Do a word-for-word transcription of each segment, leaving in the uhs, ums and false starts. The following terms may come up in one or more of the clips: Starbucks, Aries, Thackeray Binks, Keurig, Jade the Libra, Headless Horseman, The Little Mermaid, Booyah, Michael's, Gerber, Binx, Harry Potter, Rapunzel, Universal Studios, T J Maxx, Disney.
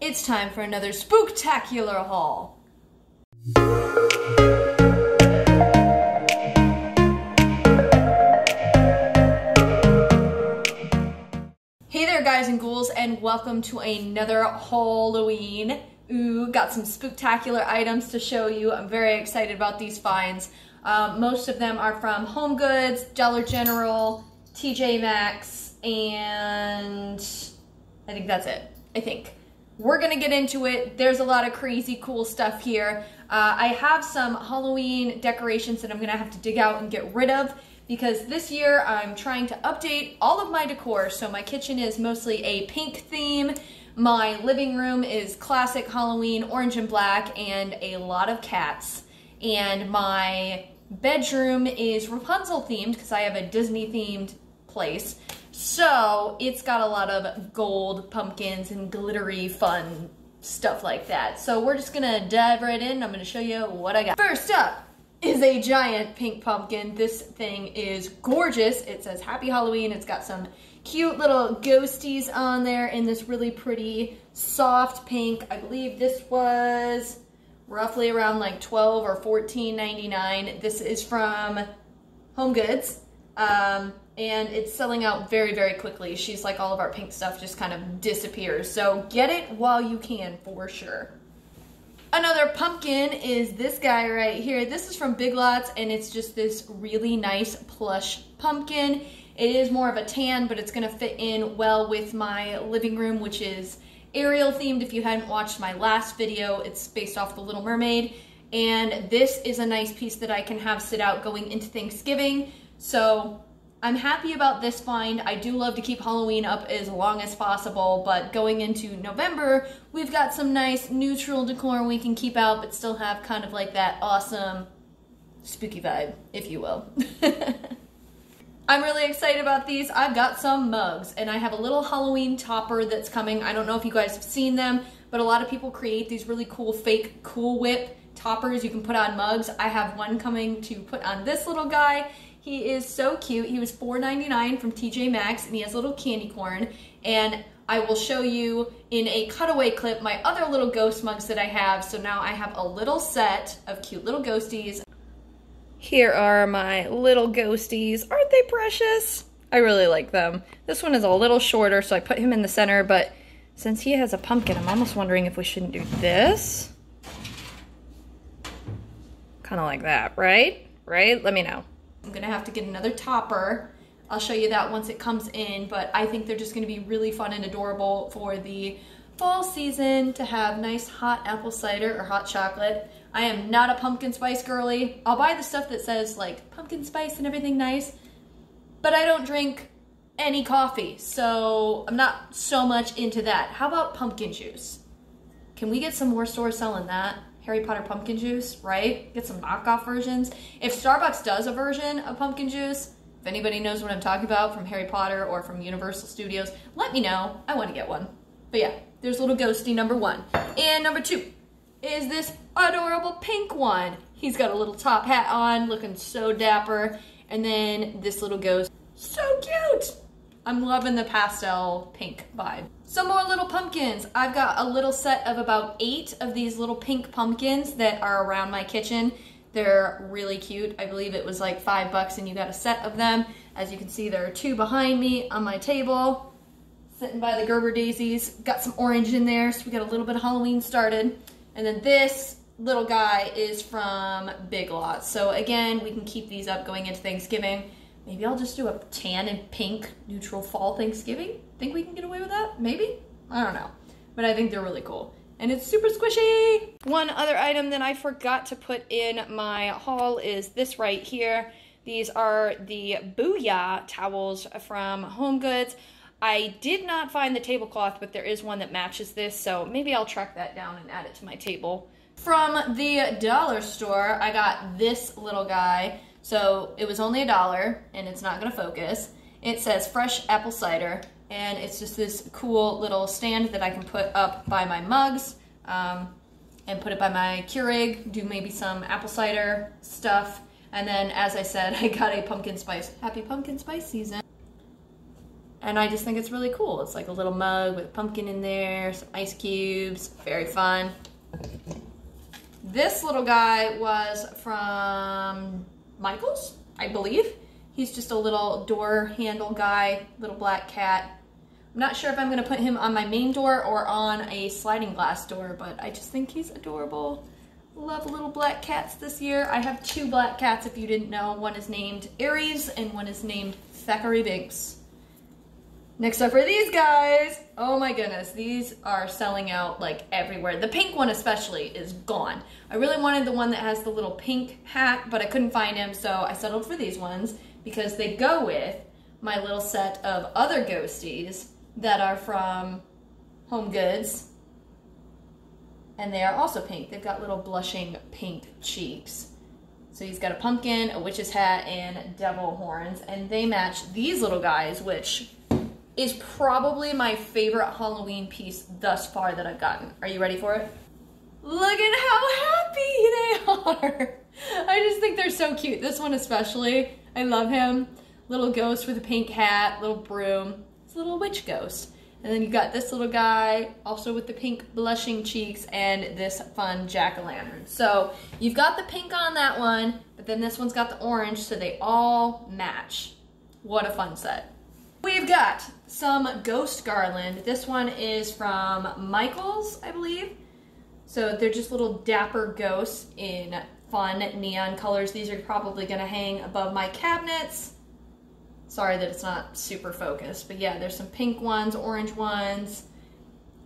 It's time for another spooktacular haul. Hey there guys and ghouls, and welcome to another Halloween. Ooh, got some spooktacular items to show you. I'm very excited about these finds. Um, most of them are from Home Goods, Dollar General, T J Maxx, and I think that's it. I think. We're gonna get into it. There's a lot of crazy cool stuff here. Uh, I have some Halloween decorations that I'm gonna have to dig out and get rid of because this year I'm trying to update all of my decor. So my kitchen is mostly a pink theme. My living room is classic Halloween, orange and black, and a lot of cats. And my bedroom is Rapunzel themed because I have a Disney themed place. So it's got a lot of gold, pumpkins, and glittery fun stuff like that. So we're just gonna dive right in. I'm gonna show you what I got. First up is a giant pink pumpkin. This thing is gorgeous. It says Happy Halloween. It's got some cute little ghosties on there in this really pretty soft pink. I believe this was roughly around like twelve or fourteen ninety-nine. This is from Home Goods, um, and it's selling out very, very quickly. She's like all of our pink stuff just kind of disappears. So get it while you can for sure. Another pumpkin is this guy right here. This is from Big Lots, and it's just this really nice plush pumpkin. It is more of a tan, but it's gonna fit in well with my living room, which is Ariel themed. If you hadn't watched my last video, it's based off The Little Mermaid. And this is a nice piece that I can have sit out going into Thanksgiving. So I'm happy about this find. I do love to keep Halloween up as long as possible, but going into November, we've got some nice neutral decor we can keep out, but still have kind of like that awesome spooky vibe, if you will. I'm really excited about these. I've got some mugs, and I have a little Halloween topper that's coming. I don't know if you guys have seen them, but a lot of people create these really cool fake Cool Whip toppers you can put on mugs. I have one coming to put on this little guy. He is so cute. He was four ninety-nine from T J Maxx, and he has a little candy corn. And I will show you in a cutaway clip my other little ghost mugs that I have. So now I have a little set of cute little ghosties. Here are my little ghosties. Aren't they precious? I really like them. This one is a little shorter, so I put him in the center, but since he has a pumpkin, I'm almost wondering if we shouldn't do this. Kind of like that, right? Right? Let me know. I'm gonna have to get another topper. I'll show you that once it comes in, but I think they're just gonna be really fun and adorable for the fall season to have nice hot apple cider or hot chocolate. I am not a pumpkin spice girly. I'll buy the stuff that says like pumpkin spice and everything nice, but I don't drink any coffee, so I'm not so much into that. How about pumpkin juice? Can we get some more stores selling that? Harry Potter pumpkin juice, right? Get some knockoff versions. If Starbucks does a version of pumpkin juice, if anybody knows what I'm talking about from Harry Potter or from Universal Studios, let me know. I want to get one. But yeah, there's little ghosty number one. And number two is this adorable pink one. He's got a little top hat on, looking so dapper. And then this little ghost, so cute. I'm loving the pastel pink vibe. Some more little pumpkins. I've got a little set of about eight of these little pink pumpkins that are around my kitchen. They're really cute. I believe it was like five bucks and you got a set of them. As you can see, there are two behind me on my table, sitting by the Gerber daisies. Got some orange in there, so we got a little bit of Halloween started. And then this little guy is from Big Lots. So again, we can keep these up going into Thanksgiving. Maybe I'll just do a tan and pink neutral fall Thanksgiving. Think we can get away with that? Maybe? I don't know. But I think they're really cool. And it's super squishy! One other item that I forgot to put in my haul is this right here. These are the Booyah towels from Home Goods. I did not find the tablecloth, but there is one that matches this, so maybe I'll track that down and add it to my table. From the dollar store, I got this little guy. So it was only a dollar, and it's not gonna focus. It says fresh apple cider, and it's just this cool little stand that I can put up by my mugs, um, and put it by my Keurig, do maybe some apple cider stuff. And then, as I said, I got a pumpkin spice. Happy pumpkin spice season. And I just think it's really cool. It's like a little mug with a pumpkin in there, some ice cubes, very fun. This little guy was from Michael's, I believe. He's just a little door handle guy, little black cat. I'm not sure if I'm gonna put him on my main door or on a sliding glass door, but I just think he's adorable. Love little black cats this year. I have two black cats if you didn't know. One is named Aries and one is named Thackeray Binks. Next up are these guys. Oh my goodness, these are selling out like everywhere. The pink one especially is gone. I really wanted the one that has the little pink hat, but I couldn't find him, so I settled for these ones because they go with my little set of other ghosties that are from Home Goods, and they are also pink. They've got little blushing pink cheeks. So he's got a pumpkin, a witch's hat, and devil horns, and they match these little guys, which is probably my favorite Halloween piece thus far that I've gotten. Are you ready for it? Look at how happy they are. I just think they're so cute. This one especially, I love him. Little ghost with a pink hat, little broom. It's a little witch ghost. And then you got this little guy, also with the pink blushing cheeks, and this fun jack-o'-lantern. So you've got the pink on that one, but then this one's got the orange, so they all match. What a fun set. We've got some ghost garland. This one is from Michael's, I believe. So they're just little dapper ghosts in fun neon colors. These are probably gonna hang above my cabinets. Sorry that it's not super focused, but yeah, there's some pink ones, orange ones,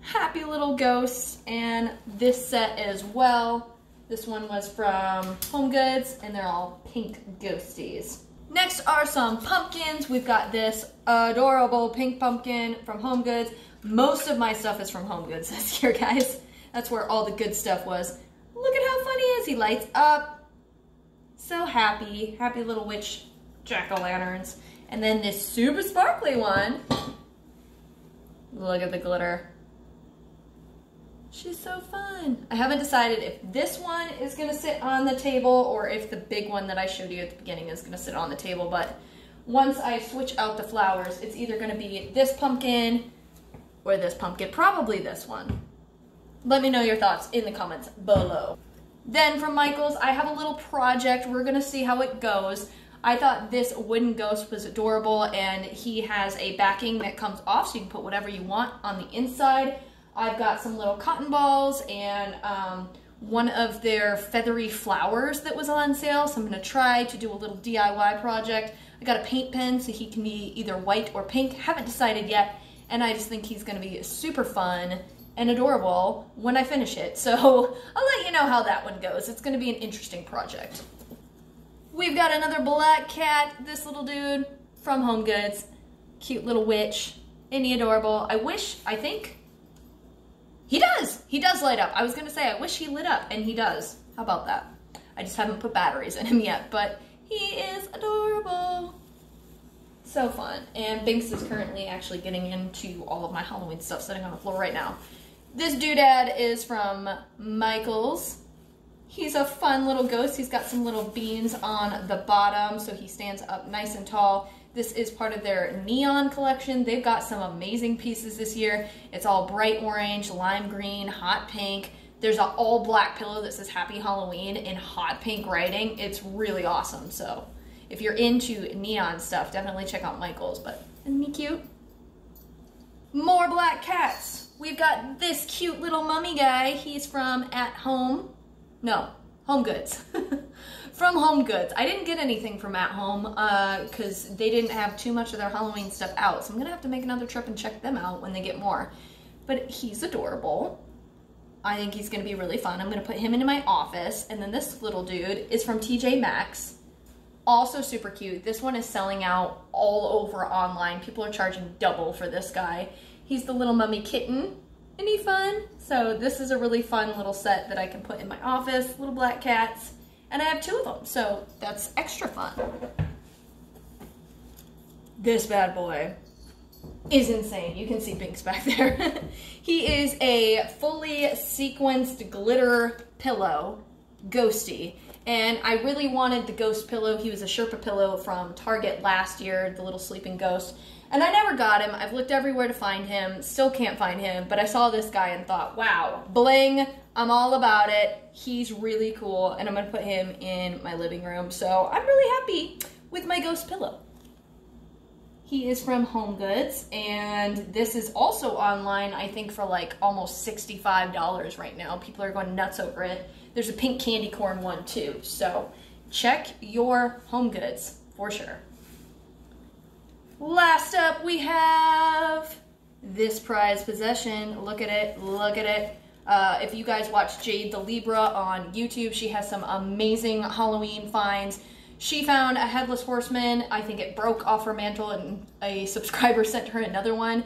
happy little ghosts, and this set as well. This one was from Home Goods, and they're all pink ghosties. Next are some pumpkins. We've got this adorable pink pumpkin from Home Goods. Most of my stuff is from Home Goods this year, guys. That's where all the good stuff was. Look at how fun he is. He lights up. So happy. Happy little witch jack-o'-lanterns. And then this super sparkly one. Look at the glitter. She's so fun. I haven't decided if this one is gonna sit on the table or if the big one that I showed you at the beginning is gonna sit on the table, but once I switch out the flowers, it's either gonna be this pumpkin or this pumpkin, probably this one. Let me know your thoughts in the comments below. Then from Michael's, I have a little project. We're gonna see how it goes. I thought this wooden ghost was adorable, and he has a backing that comes off so you can put whatever you want on the inside. I've got some little cotton balls and um, one of their feathery flowers that was on sale. So I'm gonna try to do a little D I Y project. I got a paint pen so he can be either white or pink. Haven't decided yet. And I just think he's gonna be super fun and adorable when I finish it. So I'll let you know how that one goes. It's gonna be an interesting project. We've got another black cat, this little dude from Home Goods. Cute little witch, isn't he adorable? I wish, I think, He does! He does light up. I was gonna say, I wish he lit up, and he does. How about that? I just haven't put batteries in him yet, but he is adorable. So fun. And Binx is currently actually getting into all of my Halloween stuff sitting on the floor right now. This doodad is from Michael's. He's a fun little ghost. He's got some little beams on the bottom, so he stands up nice and tall. This is part of their neon collection. They've got some amazing pieces this year. It's all bright orange, lime green, hot pink. There's an all black pillow that says Happy Halloween in hot pink writing. It's really awesome. So if you're into neon stuff, definitely check out Michael's, but isn't he cute? More black cats. We've got this cute little mummy guy. He's from At Home. No, Home Goods. From Home Goods. I didn't get anything from At Home because uh, they didn't have too much of their Halloween stuff out. So I'm going to have to make another trip and check them out when they get more. But he's adorable. I think he's going to be really fun. I'm going to put him into my office. And then this little dude is from T J Maxx. Also super cute. This one is selling out all over online. People are charging double for this guy. He's the little mummy kitten. Isn't he fun? So this is a really fun little set that I can put in my office. Little black cats. And I have two of them, so that's extra fun. This bad boy is insane. You can see Binx back there. He is a fully sequenced glitter pillow, ghosty. And I really wanted the ghost pillow. He was a Sherpa pillow from Target last year, the little sleeping ghost. And I never got him. I've looked everywhere to find him. Still can't find him. But I saw this guy and thought, wow, bling. I'm all about it. He's really cool. And I'm going to put him in my living room. So I'm really happy with my ghost pillow. He is from Home Goods, and this is also online, I think, for like almost sixty-five dollars right now. People are going nuts over it. There's a pink candy corn one too, so check your Home Goods for sure. Last up, we have this prized possession. Look at it, look at it. Uh, if you guys watch Jade the Libra on YouTube, she has some amazing Halloween finds. She found a Headless Horseman. I think it broke off her mantle, and a subscriber sent her another one.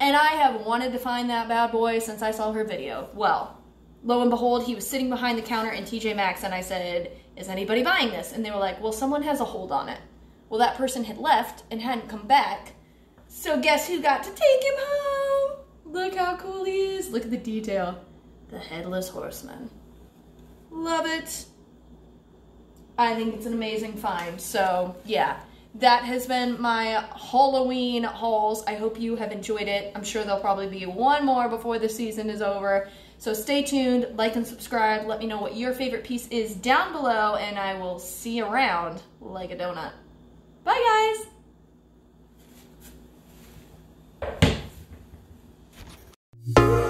And I have wanted to find that bad boy since I saw her video. Well, lo and behold, he was sitting behind the counter in T J Maxx, and I said, is anybody buying this? And they were like, well, someone has a hold on it. Well, that person had left and hadn't come back. So guess who got to take him home? Look how cool he is. Look at the detail. The Headless Horseman. Love it. I think it's an amazing find. So yeah, that has been my Halloween hauls. I hope you have enjoyed it. I'm sure there'll probably be one more before the season is over. So stay tuned, like and subscribe. Let me know what your favorite piece is down below, and I will see you around like a donut. Bye, guys.